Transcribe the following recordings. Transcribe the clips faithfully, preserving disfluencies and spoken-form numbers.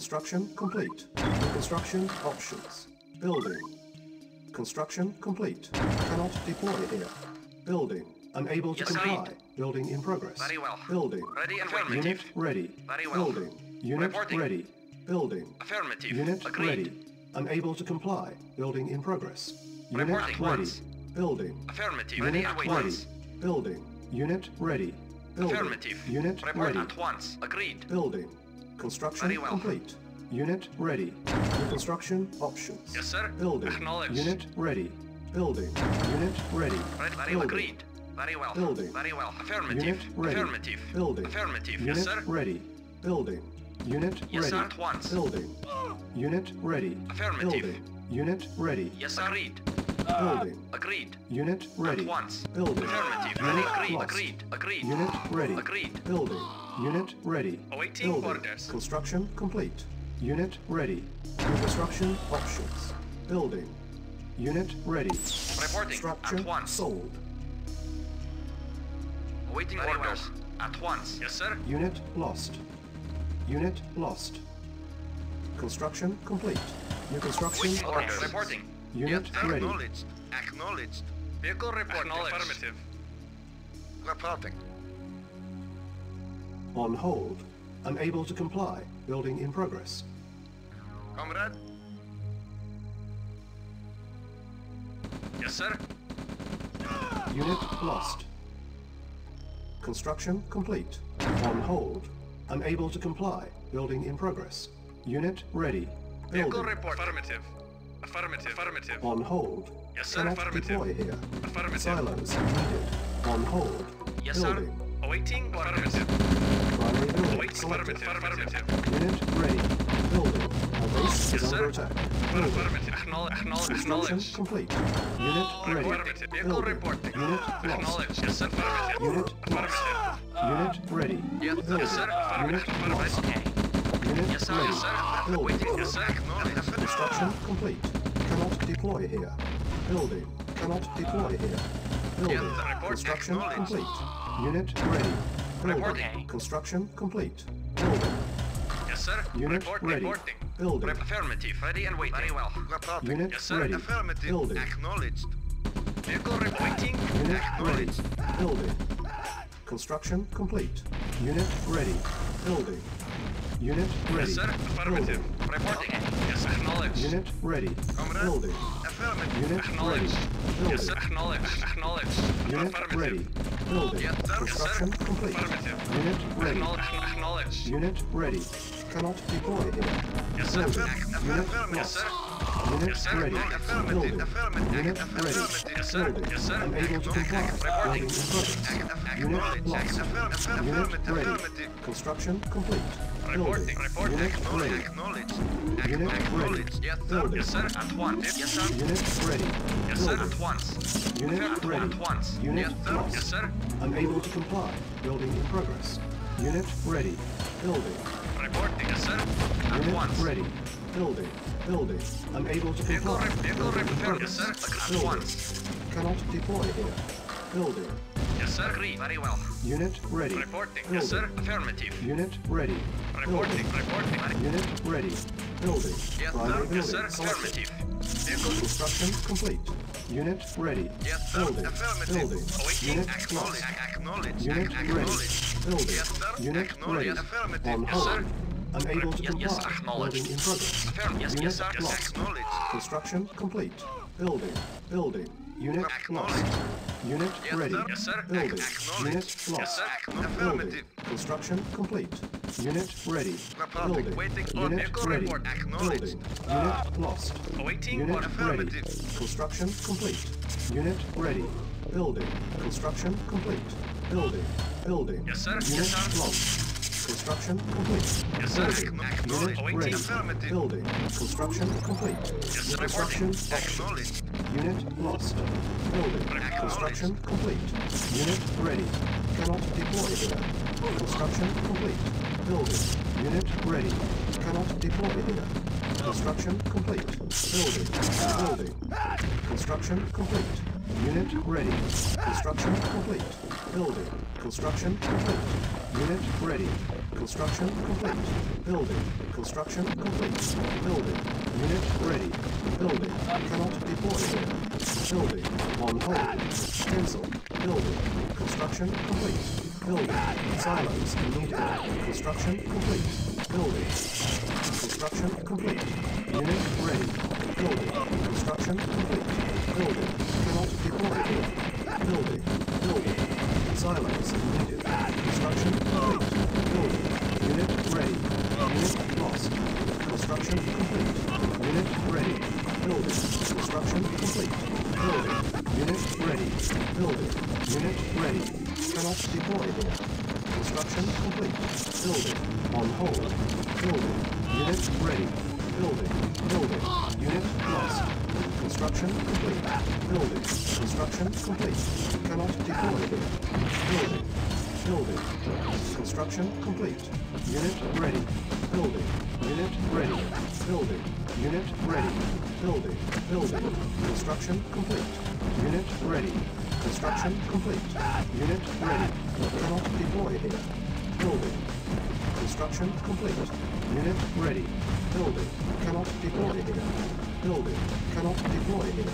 Construction complete. Construction options. Building. Construction complete. Cannot deploy here. Building. Unable to yes, comply. I... Building in progress. Very well. Building. Ready and affirmative. Unit ready. Very well. Building. Unit Reporting. Ready. Building. Affirmative. Unit Agreed. Ready. Unable to comply. Building in progress. Unit Reporting ready. Once. Building. Affirmative. Unit ready. Ready. Building. Unit ready. Building. Affirmative. Unit Report ready. At once. Agreed. Building. Construction Very well. Complete. Unit ready. Reconstruction options. Yes, sir. Building. Acknowledged. Unit ready. Building. Unit ready. Very well. Agreed. Very well. Building. Very well. Affirmative. Unit ready. Affirmative. Building. Affirmative. Yes, sir. Unit ready. Building. Unit ready. Yes, sir. At once. Building. Unit ready. Affirmative. Building. Unit ready. Yes, agreed. Building. Agreed. Unit ready. At once. Building. Affirmative. Unit ready. Lost. Agreed. Agreed. Unit ready. Agreed. Building. Unit ready. Awaiting Building. Orders. Construction complete. Unit ready. Construction options. Building. Unit ready. Reporting. Structure at once. Sold. Awaiting Very orders. Well. At once. Yes, sir. Unit lost. Unit lost. Construction complete. New construction Waiting orders. Options. Reporting. Unit yes, ready. Acknowledged. Acknowledged. Vehicle report. Affirmative. Reporting. On hold. Unable to comply. Building in progress. Comrade? Yes, sir. Unit lost. Construction complete. On hold. Unable to comply. Building in progress. Unit ready. Building. Vehicle report. Affirmative. Affirmative. Affirmative. On hold. Yes, sir. Cannot Affirmative. Deploy here. Affirmative. Silos needed. On hold. Yes, Building. Sir. Awaiting Affirmative. Wait, affirmative, affirmative. Unit ready. Building. Our base yes, is under attack. Building. Affirmative. Acknowledge. Acknowledge. Complete. Unit ready. Affirmative. Vehicle reporting. Unit Acknowledge. Yes, sir. Affirmative. Unit Affirmative. Unit ready. Yes, yes sir. Affirmative. Affirmative. Okay. Unit yes, sir. Ready. Yes, sir. Building. Yes, sir. Acknowledge. Construction complete. Cannot deploy here. Building. Cannot deploy here. Building. Yes, Construction complete. Unit ready. Building. Reporting. Construction complete. Building. Yes, sir. Unit Report, ready. Reporting. Building. Rep affirmative. Ready and waiting. Very well. Reporting. Unit yes, sir. Ready. Affirmative. Building. Acknowledged. Vehicle reporting. Unit Acknowledged. Ready. Building. Construction complete. Unit ready. Building. Unit ready. Yes, sir. Affirmative. Building. Reporting. Yes, acknowledged. Unit ready. Comrade. Building. Affirmative. Unit acknowledged. Ready. Yes, sir. Acknowledged. Acknowledged. Unit ready. Building. Yes, sir. Construction yes, sir. Complete. Unit ready. Acknowledged. Unit ready. Cannot deploy here. Yes, sir. Unit yes, sir. Unit yes, sir. Ready. Building. Unit ready. Yes, sir. Yes, sir. Unable to comply. Reporting. Unit lost. Unit ready. Construction complete. Reporting. Reporting. Acknowledged. Acknowledged. Acknowledged. Yes, sir. Yes, sir. At once. Yes, sir. Unit ready. Yes, sir. At once. Unit ready. At once. Unit lost. Yes, sir. Unable to comply. Building in progress. Unit ready. Building. Reporting. Yes, sir. At once. Unit ready. Building. Building. Unable to comply. Vehicle repair. Yes, sir. At once. Cannot deploy here. Building. Yes, sir. Agreed. Very well. Unit ready. Reporting. Building. Yes, sir. Affirmative. Unit ready. Reporting. Building. Reporting. Unit ready. Building. Yes, sir. Building. Yes, sir. Affirmative. Vehicle construction complete. Unit ready. Yes, sir. Building. Affirmative. Building. Awaiting. Unit acknowledge. Acknowledge. Unit acknowledge. Ready. Building. Yes, sir. Unit ready. Affirmative. On hold. Yes, sir. Unable to yes, comply. Yes, acknowledge. Building in progress. Affirmative. Yes, yes, sir. Yes, acknowledge. Construction complete. Building. Building. Unit acknowledged. Unit yes, ready. Sir. Yes, sir. Building. Unit lost. Yes, sir. Affirmative. Construction complete. Unit ready. Reporting. Building. Waiting on vehicle report. Acknowledged. Ah. Unit lost. Awaiting Unit affirmative. Ready. Construction complete. Unit ready. Building. Construction complete. Building. Building. Yes, sir. Unit yes, sir. Lost. Construction complete. Yes, sir. Building. Unit ready. Affirmative. Building. Construction complete. Yes, sir. Construction acknowledged. Unit lost. Building. Construction complete. Unit ready. Cannot deploy here. Construction complete. Building. Unit ready. Cannot deploy here. Construction complete. Building. Building. Construction complete. Unit ready. Construction complete. Building. Construction complete. Unit ready. Construction complete. Building. Construction complete. Building. Unit ready. Building. Cannot deploy. Building. On hold. Cancel. Building. Construction complete. Building. Silos needed. Construction complete. Building. Construction complete. Unit ready. Building. Construction complete. Building. Cannot deploy. Building. Building. Silos needed. Construction complete. Building. Unit ready. Unit lost. Construction complete. Unit ready. Building. Construction complete. Building. Unit ready. Building. Unit ready. Cannot deploy. Construction complete. Building. On hold. Building. Unit ready. Building. Building. Unit lost. Construction complete. Building. Construction complete. Cannot deploy. Building. Building. Construction complete. Unit ready. Building. Unit ready. Building. Unit ready. Building. Building. Construction complete. Unit ready. Construction complete. Unit ready. Cannot deploy here. Building. Construction complete. Unit ready. Building. Cannot deploy here. Building. Cannot deploy here.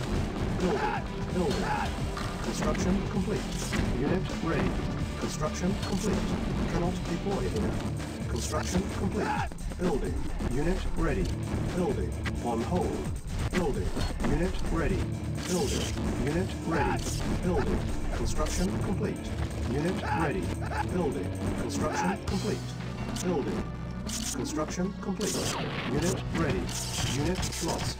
Building. Building. Construction complete. Unit ready. Construction complete. Cannot deploy here. Construction complete. Building. Unit ready. Building. On hold. Building. Unit ready. Building. Unit ready. Building. Construction complete. Unit ready. Building. Construction complete. Building. Construction complete. Unit ready. Unit lost.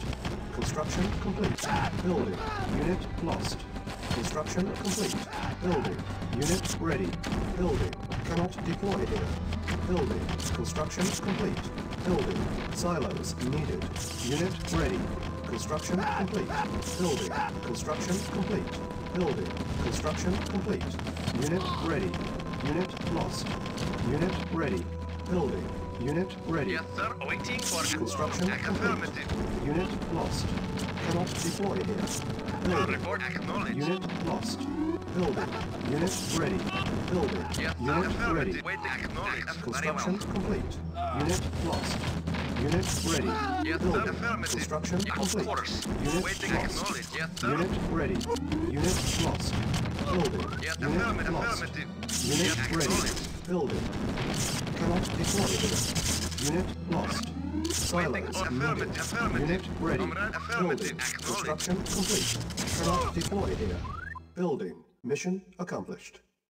Construction complete. Building. Unit lost. Construction complete. Building. Unit ready. Building. Cannot deploy here. Building. Construction complete. Building. Silos needed. Unit ready. Construction complete. Building. Construction complete. Building. Construction complete. Unit ready. Unit lost. Unit ready. Building. Unit ready. Yes, sir. Waiting for construction complete. Unit lost. Cannot deploy here. Building. Report acknowledged. Unit lost. Building. Unit ready. Building. Yes, sir. Unit ready. Waiting. Acknowledged. Construction well. Complete. Uh. Unit lost. Unit ready. Yes, building. Construction yes, complete. Unit waiting. Acknowledged. Yes, sir. Unit ready. Unit lost. Building. Yes, unit affirmative. Lost. Affirmative. Unit yes, ready. Building. Cannot deploy. Unit lost. Silos needed. Unit ready. Building. Construction complete. Cannot deploy here. Building. Mission accomplished.